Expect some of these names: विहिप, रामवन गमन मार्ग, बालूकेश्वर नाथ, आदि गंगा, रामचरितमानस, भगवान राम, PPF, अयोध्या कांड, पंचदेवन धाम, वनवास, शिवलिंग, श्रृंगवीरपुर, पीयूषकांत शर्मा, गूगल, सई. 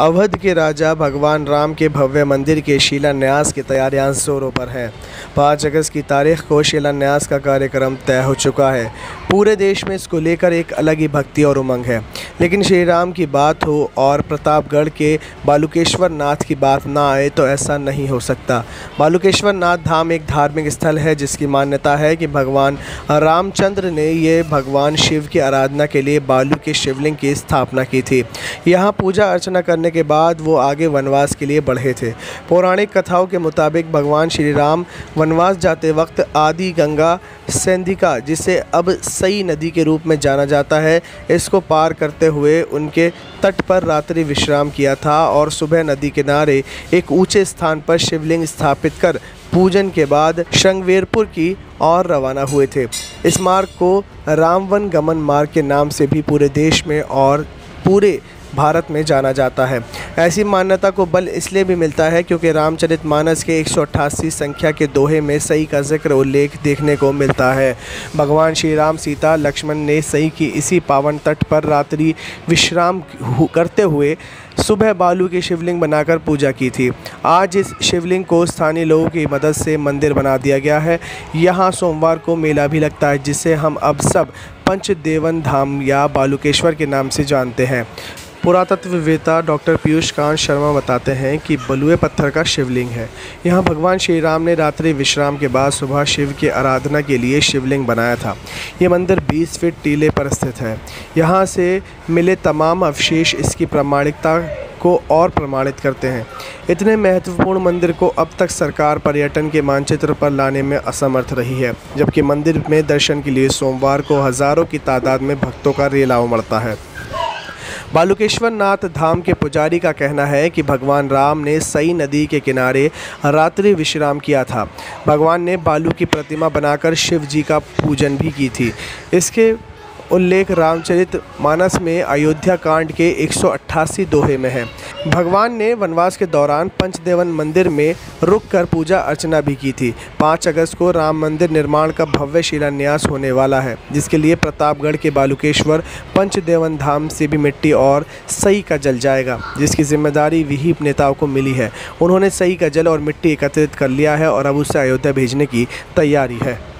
अवध के राजा भगवान राम के भव्य मंदिर के शिलान्यास की तैयारियां जोरों पर हैं। 5 अगस्त की तारीख को शिलान्यास का कार्यक्रम तय हो चुका है। पूरे देश में इसको लेकर एक अलग ही भक्ति और उमंग है, लेकिन श्री राम की बात हो और प्रतापगढ़ के बालूकेश्वर नाथ की बात ना आए तो ऐसा नहीं हो सकता। बालूकेश्वर नाथ धाम एक धार्मिक स्थल है जिसकी मान्यता है कि भगवान रामचंद्र ने ये भगवान शिव की आराधना के लिए बालू के शिवलिंग की स्थापना की थी। यहाँ पूजा अर्चना करने के बाद वो आगे वनवास के लिए बढ़े थे। पौराणिक कथाओं के मुताबिक भगवान श्री राम वनवास जाते वक्त आदि गंगा संधिका, जिसे अब सई नदी के रूप में जाना जाता है, इसको पार करते हुए उनके तट पर रात्रि विश्राम किया था और सुबह नदी किनारे एक ऊंचे स्थान पर शिवलिंग स्थापित कर पूजन के बाद श्रृंगवीरपुर की और रवाना हुए थे। इस मार्ग को रामवन गमन मार्ग के नाम से भी पूरे देश में और पूरे भारत में जाना जाता है। ऐसी मान्यता को बल इसलिए भी मिलता है क्योंकि रामचरितमानस के 188 संख्या के दोहे में सई का जिक्र उल्लेख देखने को मिलता है। भगवान श्री राम, सीता, लक्ष्मण ने सई की इसी पावन तट पर रात्रि विश्राम करते हुए सुबह बालू की शिवलिंग बनाकर पूजा की थी। आज इस शिवलिंग को स्थानीय लोगों की मदद से मंदिर बना दिया गया है। यहाँ सोमवार को मेला भी लगता है, जिसे हम अब सब पंचदेवन धाम या बालूकेश्वर के नाम से जानते हैं। पुरातत्ववेत्ता डॉक्टर पीयूषकांत शर्मा बताते हैं कि बलुए पत्थर का शिवलिंग है। यहाँ भगवान श्री राम ने रात्रि विश्राम के बाद सुबह शिव की आराधना के लिए शिवलिंग बनाया था। ये मंदिर 20 फीट टीले पर स्थित है। यहाँ से मिले तमाम अवशेष इसकी प्रामाणिकता को और प्रमाणित करते हैं। इतने महत्वपूर्ण मंदिर को अब तक सरकार पर्यटन के मानचित्र पर लाने में असमर्थ रही है, जबकि मंदिर में दर्शन के लिए सोमवार को हज़ारों की तादाद में भक्तों का रेला उमड़ता है। बालूकेश्वर नाथ धाम के पुजारी का कहना है कि भगवान राम ने सई नदी के किनारे रात्रि विश्राम किया था। भगवान ने बालू की प्रतिमा बनाकर शिव जी का पूजन भी की थी। इसके उल्लेख रामचरितमानस में अयोध्या कांड के 188 दोहे में है। भगवान ने वनवास के दौरान पंचदेवन मंदिर में रुककर पूजा अर्चना भी की थी। 5 अगस्त को राम मंदिर निर्माण का भव्य शिलान्यास होने वाला है, जिसके लिए प्रतापगढ़ के बालूकेश्वर पंचदेवन धाम से भी मिट्टी और सई का जल जाएगा, जिसकी जिम्मेदारी विहिप नेताओं को मिली है। उन्होंने सई का जल और मिट्टी एकत्रित कर लिया है और अब उसे अयोध्या भेजने की तैयारी है।